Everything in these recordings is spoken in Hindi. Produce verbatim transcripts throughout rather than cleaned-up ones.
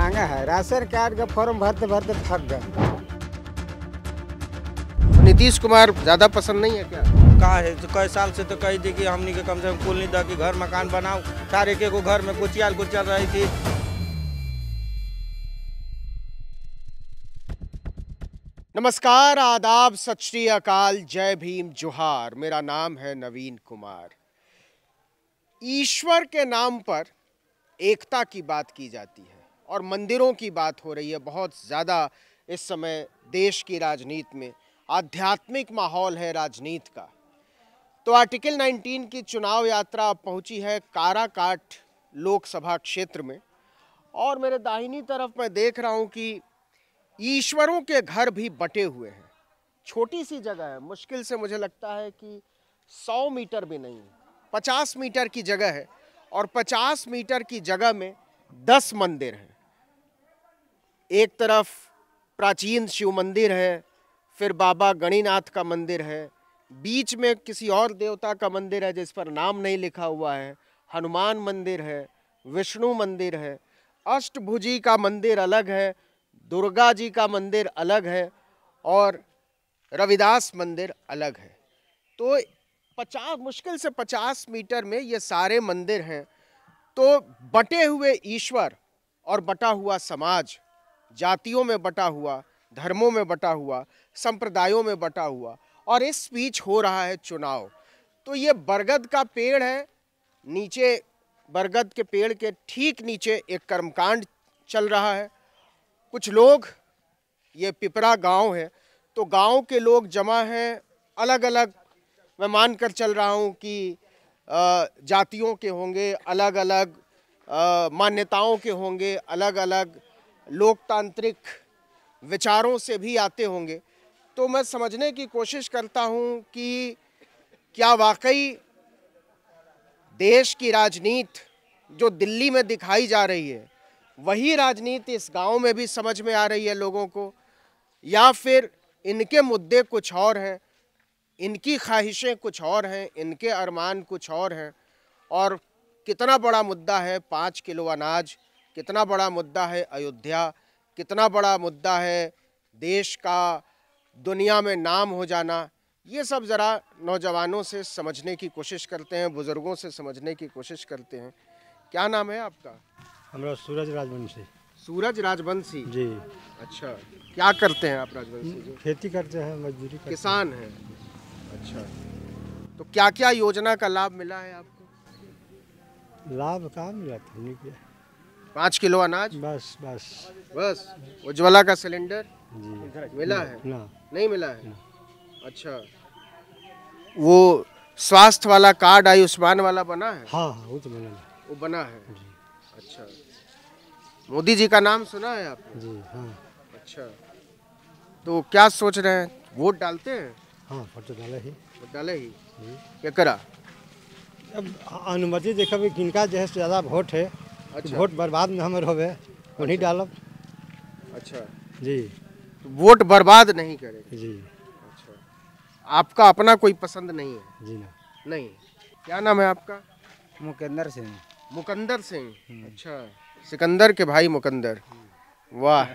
मांगा है, राशन कार्ड का फॉर्म भरते भरते थक गए। नीतीश कुमार ज्यादा पसंद नहीं है क्या? कहा है तो कई साल से तो कही थी कि हमने के कम से कम कुल नहीं दा कि घर मकान बनाओ, सारे के को घर में कुचियाल कुचियाल रही थी। नमस्कार, आदाब, सत श्री अकाल, जय भीम, जोहार। मेरा नाम है नवीन कुमार। ईश्वर के नाम पर एकता की बात की जाती है और मंदिरों की बात हो रही है। बहुत ज़्यादा इस समय देश की राजनीति में आध्यात्मिक माहौल है राजनीति का। तो आर्टिकल उन्नीस की चुनाव यात्रा पहुंची है काराकाट लोकसभा क्षेत्र में और मेरे दाहिनी तरफ मैं देख रहा हूं कि ईश्वरों के घर भी बटे हुए हैं। छोटी सी जगह है, मुश्किल से मुझे लगता है कि सौ मीटर भी नहीं, पचास मीटर की जगह है और पचास मीटर की जगह में दस मंदिर हैं। एक तरफ प्राचीन शिव मंदिर है, फिर बाबा गणेशनाथ का मंदिर है, बीच में किसी और देवता का मंदिर है जिस पर नाम नहीं लिखा हुआ है, हनुमान मंदिर है, विष्णु मंदिर है, अष्टभुजी का मंदिर अलग है, दुर्गा जी का मंदिर अलग है और रविदास मंदिर अलग है। तो पचास मुश्किल से पचास मीटर में ये सारे मंदिर हैं। तो बटे हुए ईश्वर और बटा हुआ समाज, जातियों में बटा हुआ, धर्मों में बटा हुआ, संप्रदायों में बटा हुआ और इस बीच हो रहा है चुनाव। तो ये बरगद का पेड़ है, नीचे बरगद के पेड़ के ठीक नीचे एक कर्मकांड चल रहा है। कुछ लोग, ये पिपरा गांव है तो गांव के लोग जमा हैं, अलग अलग मैं मान कर चल रहा हूँ कि जातियों के होंगे, अलग अलग मान्यताओं के होंगे, अलग अलग लोकतांत्रिक विचारों से भी आते होंगे। तो मैं समझने की कोशिश करता हूँ कि क्या वाकई देश की राजनीति जो दिल्ली में दिखाई जा रही है वही राजनीति इस गांव में भी समझ में आ रही है लोगों को, या फिर इनके मुद्दे कुछ और हैं, इनकी ख्वाहिशें कुछ और हैं, इनके अरमान कुछ और हैं। और कितना बड़ा मुद्दा है पाँच किलो अनाज, कितना बड़ा मुद्दा है अयोध्या, कितना बड़ा मुद्दा है देश का दुनिया में नाम हो जाना। ये सब ज़रा नौजवानों से समझने की कोशिश करते हैं, बुज़ुर्गों से समझने की कोशिश करते हैं। क्या नाम है आपका? हमारा सूरज राजवंशी। सूरज राजवंशी जी, अच्छा। क्या करते हैं आप राजवंशी जी? खेती करते हैं, मजदूरी, किसान हैं। अच्छा, तो क्या क्या योजना का लाभ मिला है आपको? लाभ कहाँ मिला था? नहीं किया। पाँच किलो अनाज बस बस बस उज्ज्वला का सिलेंडर जी मिला ना, है ना, नहीं मिला है ना। अच्छा, वो स्वास्थ्य वाला कार्ड, आयुष्मान वाला बना है? हाँ हाँ, वो तो बना है, वो बना है जी। अच्छा, मोदी जी का नाम सुना है आपने जी? हाँ। अच्छा, तो क्या सोच रहे हैं, वोट डालते हैं? हाँ, फोटो डाले ही, डाले ही क्या करा? अब अनुमति देखा भी किनका जो है ज़्यादा वोट है। अच्छा, वोट बर्बाद न हमर होवे उन्हीं डालब। अच्छा जी, तो वोट बर्बाद नहीं करेंगे जी। अच्छा, आपका अपना कोई पसंद नहीं है जी? ना, नहीं। क्या नाम है आपका? मुकंदर सिंह। मुकंदर सिंह, अच्छा, सिकंदर के भाई मुकंदर, वाह।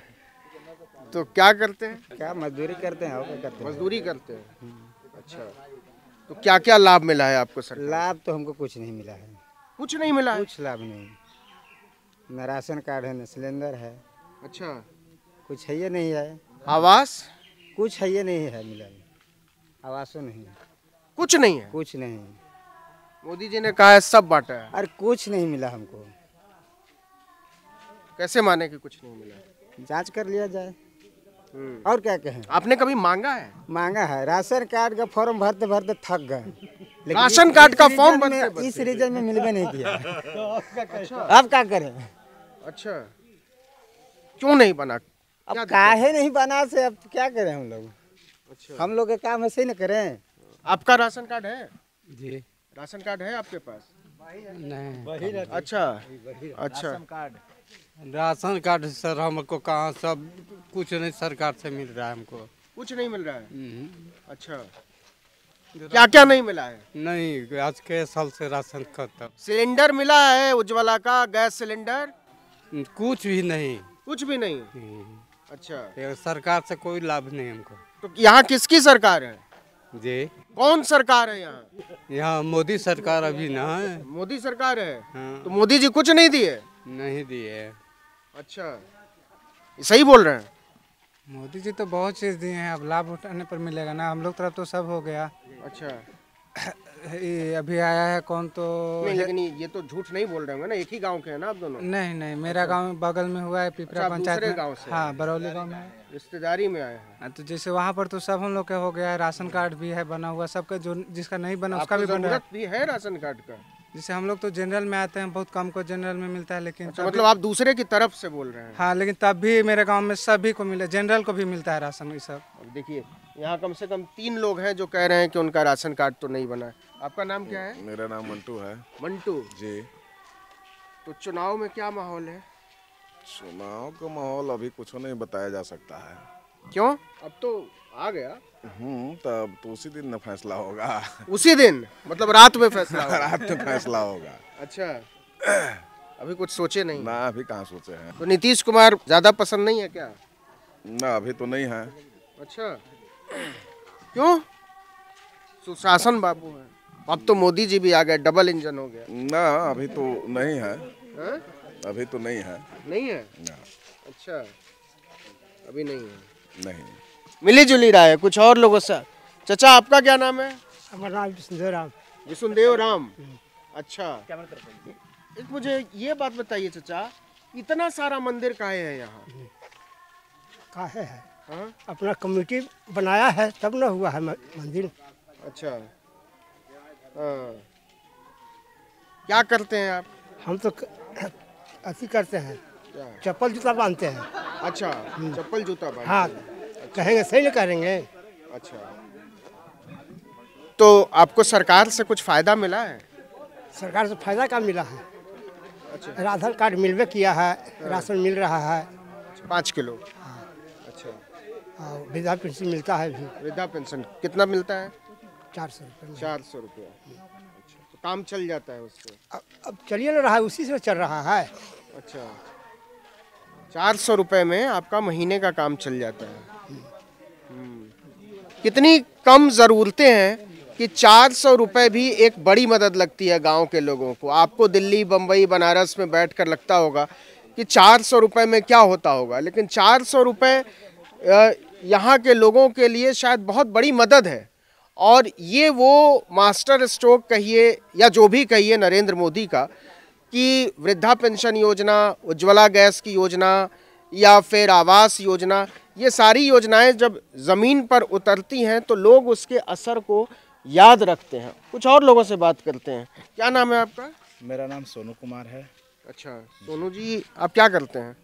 तो क्या करते हैं? क्या मजदूरी करते हैं? क्या करते हैं? मजदूरी करते हैं। अच्छा, तो क्या क्या लाभ मिला है आपको सर? लाभ तो हमको कुछ नहीं मिला है। कुछ नहीं मिला है? कुछ लाभ नहीं, न राशन कार्ड है, न सिलेंडर है। अच्छा, कुछ है ये नहीं है। आवास कुछ है ये नहीं है, मिला आवासों नहीं, कुछ नहीं है। कुछ नहीं, मोदी जी ने कहा है सब बांटा है। अरे कुछ नहीं मिला हमको, कैसे माने कि कुछ नहीं मिला? जाँच कर लिया जाए, और क्या कहें। आपने कभी मांगा है? मांगा है, राशन कार्ड का फॉर्म भरते भरते थक गए। राशन कार्ड का फॉर्म भरते इस रीजन में मिलवे नहीं किया। तो अब क्या करें? अच्छा, क्यों नहीं बना? अब काहे नहीं बना से अब क्या करें हम लोग? अच्छा, हम लोग के काम ऐसे ही न करें। आपका राशन कार्ड है जी? राशन कार्ड है आपके पास? नहीं। अच्छा अच्छा, ration card ration card sir हमको कहाँ, सब कुछ नहीं सरकार से मिल रहा है, हमको कुछ नहीं मिल रहा है। अच्छा, क्या क्या नहीं मिला है? नहीं, आज के साल से राशन खत्म। सिलेंडर मिला है उज्ज्वला का, गैस सिलेंडर? कुछ भी नहीं। कुछ भी नहीं, नहीं। अच्छा, सरकार से कोई लाभ नहीं हमको। तो यहाँ किसकी सरकार है जी? कौन सरकार है यहाँ? यहाँ मोदी सरकार अभी ना है। मोदी सरकार है हाँ। तो मोदी जी कुछ नहीं दिए? नहीं दिए। अच्छा, सही बोल रहे हैं। मोदी जी तो बहुत चीज दिए हैं, अब लाभ उठाने पर मिलेगा ना। हम लोग तरफ तो सब हो गया। अच्छा, अभी आया है कौन तो नहीं, लेकिन ये तो झूठ नहीं बोल रहे होंगे ना, एक ही गांव के हैं ना आप दोनों? नहीं नहीं, मेरा गांव बगल में हुआ है, पिपरा पंचायत में। हाँ, बरौली गांव में रिश्तेदारी में आए हैं। तो जैसे वहाँ पर तो सब हम लोग का हो गया है, राशन कार्ड भी है बना हुआ सबका, जो जिसका नहीं बना उसका भी बना भी है राशन कार्ड का। जैसे हम लोग तो जनरल में आते हैं, बहुत कम को जनरल में मिलता है, लेकिन अच्छा, मतलब आप दूसरे की तरफ से बोल रहे हैं? हाँ, लेकिन तब भी मेरे गांव में सभी को मिले, जनरल को भी मिलता है राशन ये सब। अब देखिए यहाँ कम से कम तीन लोग हैं जो कह रहे हैं कि उनका राशन कार्ड तो नहीं बना है। आपका नाम क्या है? मेरा नाम मंटू है। मंटू जी, तो चुनाव में क्या माहौल है? चुनाव का माहौल अभी कुछ नहीं बताया जा सकता है। क्यों? अब तो आ गया हूँ, तब तो उसी दिन ना फैसला होगा। उसी दिन मतलब रात में फैसला होगा। रात में फैसला होगा। अच्छा, अभी कुछ सोचे नहीं ना? अभी कहाँ सोचे हैं। तो नीतीश कुमार ज्यादा पसंद नहीं है क्या? ना, अभी तो नहीं है। अच्छा, क्यों? सुशासन बाबू है। अब तो मोदी जी भी आ गए, डबल इंजन हो गया ना। अभी तो नहीं है, है? अभी तो नहीं है। नहीं है ना? अच्छा, अभी नहीं है। नहीं, मिली जुली रहा है कुछ और लोगों से। चाचा, आपका क्या नाम है? हमारा नाम विष्णुदेव राम। विष्णुदेव राम, अच्छा। एक मुझे ये बात बताइए चाचा, इतना सारा मंदिर काहे है यहाँ? काहे है हा? अपना कमेटी बनाया है तब ना हुआ है मंदिर। अच्छा, आ, क्या करते हैं आप? हम तो अति करते हैं, चप्पल जूता बांधते हैं। अच्छा, चप्पल जूता बांधते हैं। हाँ, कहेंगे सही ना करेंगे। अच्छा, तो आपको सरकार से कुछ फायदा मिला है? सरकार से फायदा क्या मिला है? अच्छा, राशन कार्ड मिलवे किया है, राशन मिल रहा है पाँच किलो। हाँ। अच्छा, वृद्धा पेंशन मिलता है भी। वृद्धा पेंशन कितना मिलता है? चार सौ रुपये। चार सौ रुपये, तो काम चल जाता है उससे? अब, अब चलिए ना रहा है, उसी से चल रहा है। अच्छा, चार सौ रुपये में आपका महीने का काम चल जाता है। कितनी कम ज़रूरतें हैं कि चार सौ रुपये भी एक बड़ी मदद लगती है गांव के लोगों को। आपको दिल्ली, बम्बई, बनारस में बैठकर लगता होगा कि चार सौ रुपये में क्या होता होगा, लेकिन चार सौ रुपये यहाँ के लोगों के लिए शायद बहुत बड़ी मदद है। और ये वो मास्टर स्ट्रोक कहिए या जो भी कहिए नरेंद्र मोदी का, कि वृद्धा पेंशन योजना, उज्ज्वला गैस की योजना या फिर आवास योजना, ये सारी योजनाएं जब ज़मीन पर उतरती हैं तो लोग उसके असर को याद रखते हैं। कुछ और लोगों से बात करते हैं। क्या नाम है आपका? मेरा नाम सोनू कुमार है। अच्छा, सोनू जी, आप क्या करते हैं?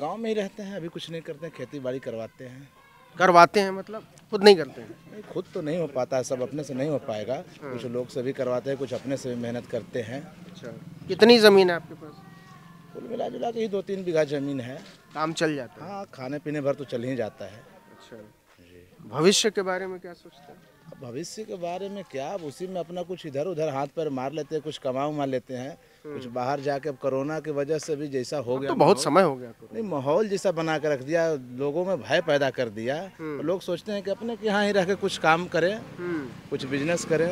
गांव में ही रहते हैं, अभी कुछ नहीं करते हैं, खेती बाड़ी करवाते हैं। करवाते हैं मतलब खुद नहीं करते हैं? नहीं, खुद तो नहीं हो पाता है, सब अपने से नहीं हो पाएगा। हाँ। कुछ लोग से भी करवाते हैं, कुछ अपने से भी मेहनत करते हैं। अच्छा, कितनी ज़मीन है आपके पास? कुल मिला जुला के ही दो तीन बीघा ज़मीन है, काम चल जाता है। हाँ, खाने पीने भर तो चल ही जाता है। अच्छा जी, भविष्य के बारे में क्या सोचते हैं? भविष्य के बारे में क्या, अब उसी में अपना कुछ इधर उधर हाथ पैर मार लेते हैं, कुछ कमा उमा लेते हैं, कुछ बाहर जाके। अब कोरोना की वजह से भी जैसा हो गया तो बहुत समय हो गया, नहीं माहौल जैसा बना कर रख दिया, लोगों में भय पैदा कर दिया। लोग सोचते हैं कि अपने के यहाँ ही रह के कुछ काम करें, कुछ बिजनेस करें।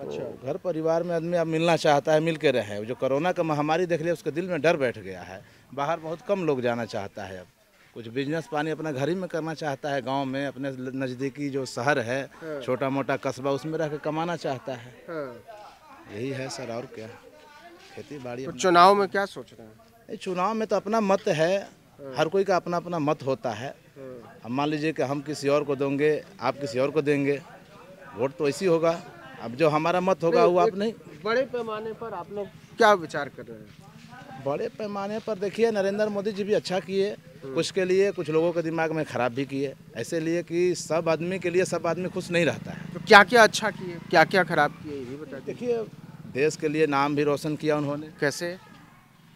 अच्छा, घर परिवार में आदमी अब मिलना चाहता है, मिल के रहे। जो कोरोना का महामारी देख लिया, उसके दिल में डर बैठ गया है, बाहर बहुत कम लोग जाना चाहता है। अब कुछ बिजनेस पानी अपना घर ही में करना चाहता है, गांव में अपने नज़दीकी जो शहर है, है। छोटा मोटा कस्बा, उसमें रह कर कमाना चाहता है। यही है सर, और क्या, खेती बाड़ी। तो चुनाव में क्या सोच रहे हैं? चुनाव में तो अपना मत है, हर कोई का अपना अपना मत होता है। अब मान लीजिए कि हम किसी और को देंगे, आप किसी और को देंगे, वोट तो ऐसी होगा। अब जो हमारा मत होगा वो आप नहीं। बड़े पैमाने पर आप लोग क्या विचार कर रहे हैं? बड़े पैमाने पर देखिए, नरेंद्र मोदी जी भी अच्छा किए, कुछ के लिए कुछ लोगों के दिमाग में खराब भी किए, ऐसे लिए कि सब आदमी के लिए सब आदमी खुश नहीं रहता है। तो क्या क्या अच्छा किए, क्या क्या खराब किए, ये भी बता देखिए। देश के लिए नाम भी रोशन किया उन्होंने। कैसे?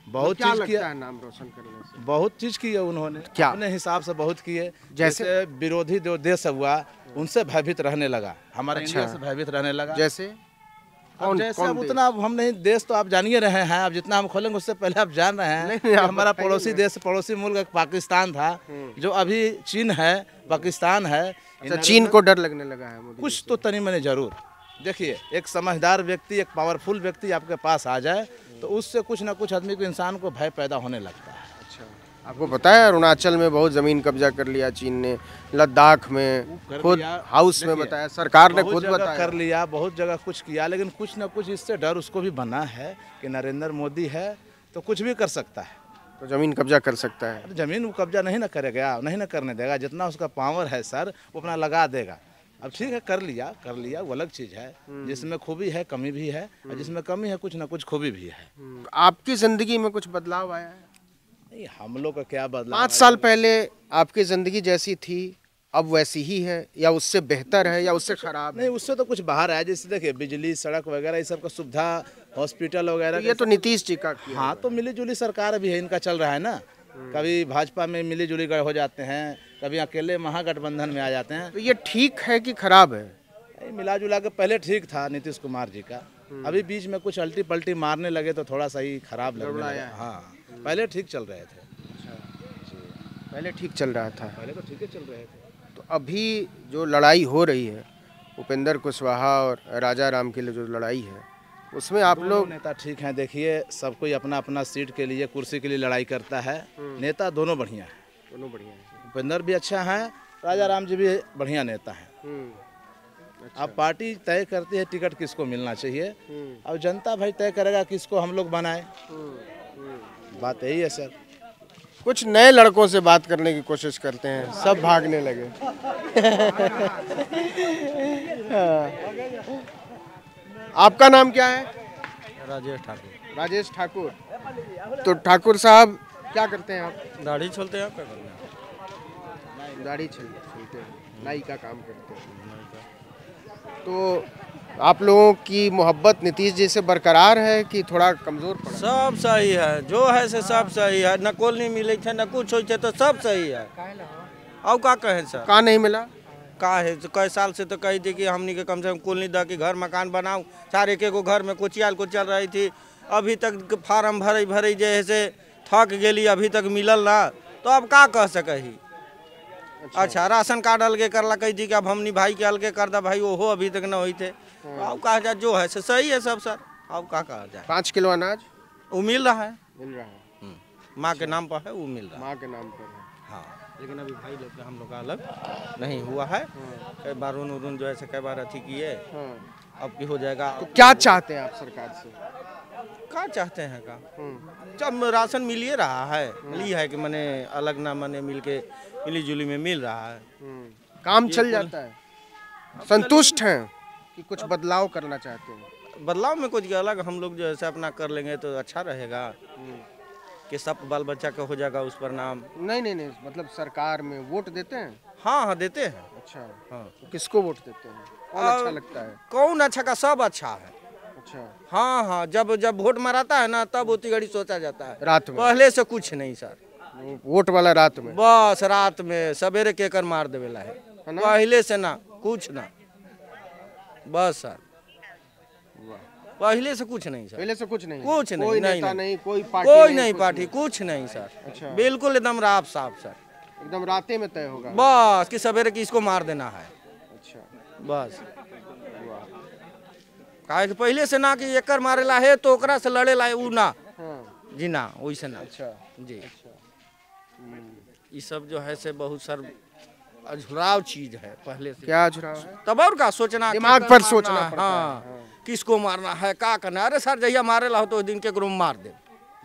बहुत चीज किया, नाम रोशन करने से बहुत चीज किए उन्होंने, क्या अपने हिसाब से बहुत किए। जैसे विरोधी जो देश हुआ उनसे भयभीत रहने लगा, हमारे इंडिया से भयभीत रहने लगा। जैसे कौन जैसे कौन उतना अब हम नहीं, देश तो आप जानिए रहे हैं, आप जितना हम खोलेंगे उससे पहले आप जान रहे हैं। नहीं, नहीं, आप हमारा पड़ोसी देश पड़ोसी मुल्क पाकिस्तान था, जो अभी चीन है, पाकिस्तान है। चीन को डर लगने लगा है कुछ तो तनी मनी जरूर। देखिए एक समझदार व्यक्ति, एक पावरफुल व्यक्ति आपके पास आ जाए तो उससे कुछ ना कुछ आदमी को, इंसान को भय पैदा होने लगता है। अच्छा, आपको पता है अरुणाचल में बहुत ज़मीन कब्जा कर लिया चीन ने, लद्दाख में खुद हाउस में बताया, सरकार ने खुद बताया, कर लिया, बहुत जगह कुछ किया, लेकिन कुछ ना कुछ इससे डर उसको भी बना है कि नरेंद्र मोदी है तो कुछ भी कर सकता है, तो जमीन कब्जा कर सकता है। जमीन वो कब्जा नहीं ना करेगा, नहीं ना करने देगा, जितना उसका पावर है सर वो अपना लगा देगा। अब ठीक है, कर लिया कर लिया वो अलग चीज़ है, जिसमें खूबी है कमी भी है, और जिसमें कमी है कुछ ना कुछ खूबी भी है। आपकी ज़िंदगी में कुछ बदलाव आया है? नहीं, हम लोग का क्या बदलाव, पाँच साल पहले आपकी ज़िंदगी जैसी थी अब वैसी ही है, या उससे बेहतर है या उससे खराब? नहीं, उससे तो कुछ बाहर आया। जैसे देखिए बिजली, सड़क वगैरह ये सब का सुविधा, हॉस्पिटल वगैरह, ये तो नीतीश जी का। हाँ, तो मिली जुली सरकार भी है, इनका चल रहा है ना, कभी भाजपा में मिली जुली गढ़ हो जाते हैं, कभी अकेले महागठबंधन में आ जाते हैं। तो ये ठीक है कि खराब है? मिला जुला के पहले ठीक था नीतीश कुमार जी का, अभी बीच में कुछ अल्टी पल्टी मारने लगे तो थोड़ा सा ही खराब लग रहा है। हाँ, पहले ठीक चल रहे थे। पहले ठीक चल रहा था, पहले तो ठीक चल रहे थे। तो अभी जो लड़ाई हो रही है उपेंद्र कुशवाहा और राजा राम के लिए जो लड़ाई है, उसमें आप लोग नेता ठीक हैं? देखिए सब कोई अपना अपना सीट के लिए, कुर्सी के लिए लड़ाई करता है, नेता दोनों बढ़िया है, दोनों बढ़िया है। उपेंद्र भी अच्छा है, राजा राम जी भी बढ़िया नेता है। अच्छा। अब पार्टी तय करती है टिकट किसको मिलना चाहिए, अब जनता भाई तय करेगा किसको हम लोग बनाए, बात यही है सर। कुछ नए लड़कों से बात करने की कोशिश करते हैं, सब भागने लगे। आपका नाम क्या है? राजेश ठाकुर। राजेश ठाकुर, तो ठाकुर साहब क्या करते हैं आप? दाढ़ी छोलते हैं। आप क्या करते हैं? दाढ़ी छोलते हैं, नाई का काम करते हैं। तो आप लोगों की मोहब्बत नीतीश जी से बरकरार है कि थोड़ा कमजोर पड़ा? सब सही है, जो है से सब सही है, न कॉलोनी मिले थे न कुछ हो, तो सब सही है। और का कहें सर? का नहीं मिला का है तो कई साल से तो कही थी कि हमनी के कम से कम कुल दा कि घर मकान बनाऊं, सारे के को घर में कोचियाल को चल रही थी, अभी तक फार्म भरे भरे जैसे थक गई, अभी तक मिलल ना, तो अब का कह सके ही। अच्छा, अच्छा राशन कार्ड अलगे करला कही थी कि अब हमनी भाई के अलगे कर दा, भाई ओहो अभी तक न हुई थे। अब कहा जाए जो है से सही है सब सर, अब का कहा जाए? पाँच किलो अनाज वो मिल रहा है, मिल रहा है माँ के नाम पर है, वो मिल रहा है माँ के नाम पर। हाँ, लेकिन अभी भाई लोग हम लोग का अलग नहीं हुआ है, कई बार उन उन जो ऐसे कई बार अथी किए, अब भी हो जाएगा। तो क्या चाहते हैं आप सरकार से? क्या चाहते हैं का जब राशन मिल ही रहा है, मिली है कि मैंने अलग ना मैंने मिल के मिली जुली में मिल रहा है, काम चल जाता है। संतुष्ट हैं कि कुछ बदलाव करना चाहते हैं? बदलाव में कुछ अलग हम लोग जो ऐसे अपना कर लेंगे तो अच्छा रहेगा, कि सब बाल बच्चा का हो जाएगा उस पर नाम। नहीं नहीं नहीं, मतलब सरकार में वोट देते हैं? हाँ हाँ देते हैं। अच्छा, हाँ। तो किसको वोट देते हैं? कौन अच्छा लगता है? कौन अच्छा का सब अच्छा है। अच्छा, हाँ हाँ, जब जब वोट मराता है ना तब उतनी घड़ी सोचा जाता है, रात में, पहले से कुछ नहीं सर। वोट वाला रात में, बस रात में, सवेरे केकर मार देवेला है, पहले से ना कुछ ना, बस सर पहले से कुछ नहीं सर, पहले से कुछ नहीं, कुछ नहीं, कोई नहीं, नेता नहीं, कोई पार्टी कोई नहीं, पार्टी कुछ नहीं सर। अच्छा, बिल्कुल एकदम राफ साफ सर, एकदम रातें में तय होगा बस कि सवेरे की इसको मार देना है। अच्छा, बस कहा कि पहले से ना कि एकर मारेला है तो ओकरा से लड़ेला है, उ ना जी ना वैसे ना। अच्छा जी, ये सब जो है से बहुत सर अझुराव चीज है, पहले से। क्या अझुराव है? तब और का सोचना, दिमाग पर सोचना पड़ता है किसको मारना है, का करना। अरे सर जहिया मारे ला हो तो दिन के ग्रुप मार दे,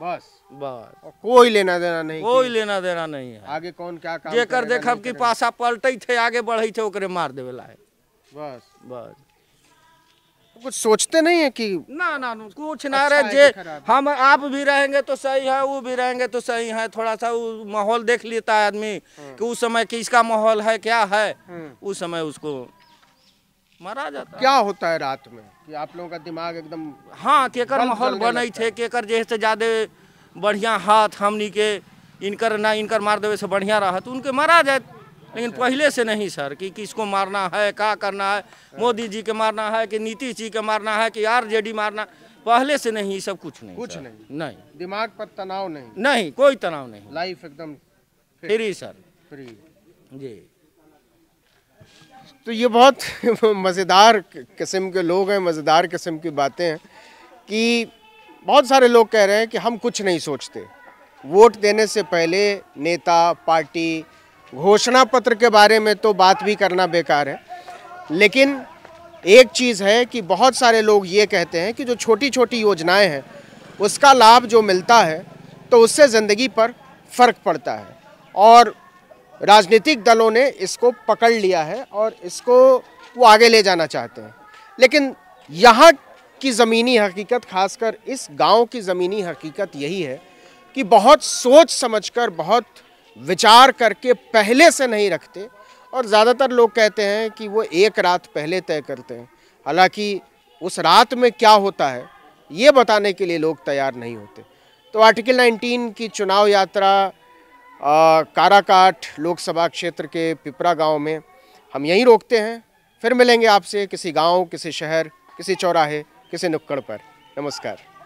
बस बस, और कोई लेना देना नहीं, कोई लेना देना नहीं है आगे कौन क्या काम जेकर देखब कि पासा पलटे थे आगे बढ़े थे ओकरे मार देवेला है, बस बस। कुछ सोचते नहीं है कि ना ना कुछ ना रहे, जे हम आप भी रहेंगे तो सही है, वो भी रहेंगे तो सही है, थोड़ा सा वो माहौल देख लेता है आदमी कि उस समय किसका माहौल है क्या है, उस समय उसको मारा जाता। क्या होता है रात में कि आप लोगों का दिमाग एकदम? हाँ, केकर माहौल बने थे, केकर जैसे ज्यादा बढ़िया हाथ हमनी के, इनकर ना इनकर मार देवे से बढ़िया रहा तो उनके मारा जाए, लेकिन पहले से नहीं सर कि किसको मारना है, क्या करना है, मोदी जी के मारना है कि नीतीश जी के मारना है कि आरजेडी मारना, पहले से नहीं, सब कुछ नहीं कुछ नहीं नहीं दिमाग पर तनाव नहीं नहीं कोई तनाव नहीं, लाइफ एकदम फ्री सर, फ्री जी। तो ये बहुत मज़ेदार किस्म के लोग हैं, मज़ेदार किस्म की बातें हैं कि बहुत सारे लोग कह रहे हैं कि हम कुछ नहीं सोचते, वोट देने से पहले नेता, पार्टी, घोषणा पत्र के बारे में तो बात भी करना बेकार है। लेकिन एक चीज़ है कि बहुत सारे लोग ये कहते हैं कि जो छोटी छोटी योजनाएं हैं उसका लाभ जो मिलता है तो उससे ज़िंदगी पर फ़र्क पड़ता है, और राजनीतिक दलों ने इसको पकड़ लिया है और इसको वो आगे ले जाना चाहते हैं। लेकिन यहाँ की ज़मीनी हकीकत, खासकर इस गांव की ज़मीनी हकीकत यही है कि बहुत सोच समझकर, बहुत विचार करके पहले से नहीं रखते, और ज़्यादातर लोग कहते हैं कि वो एक रात पहले तय करते हैं, हालांकि उस रात में क्या होता है ये बताने के लिए लोग तैयार नहीं होते। तो आर्टिकल उन्नीस की चुनाव यात्रा काराकाट लोकसभा क्षेत्र के पिपरा गांव में हम यहीं रोकते हैं, फिर मिलेंगे आपसे किसी गांव, किसी शहर, किसी चौराहे, किसी नुक्कड़ पर। नमस्कार।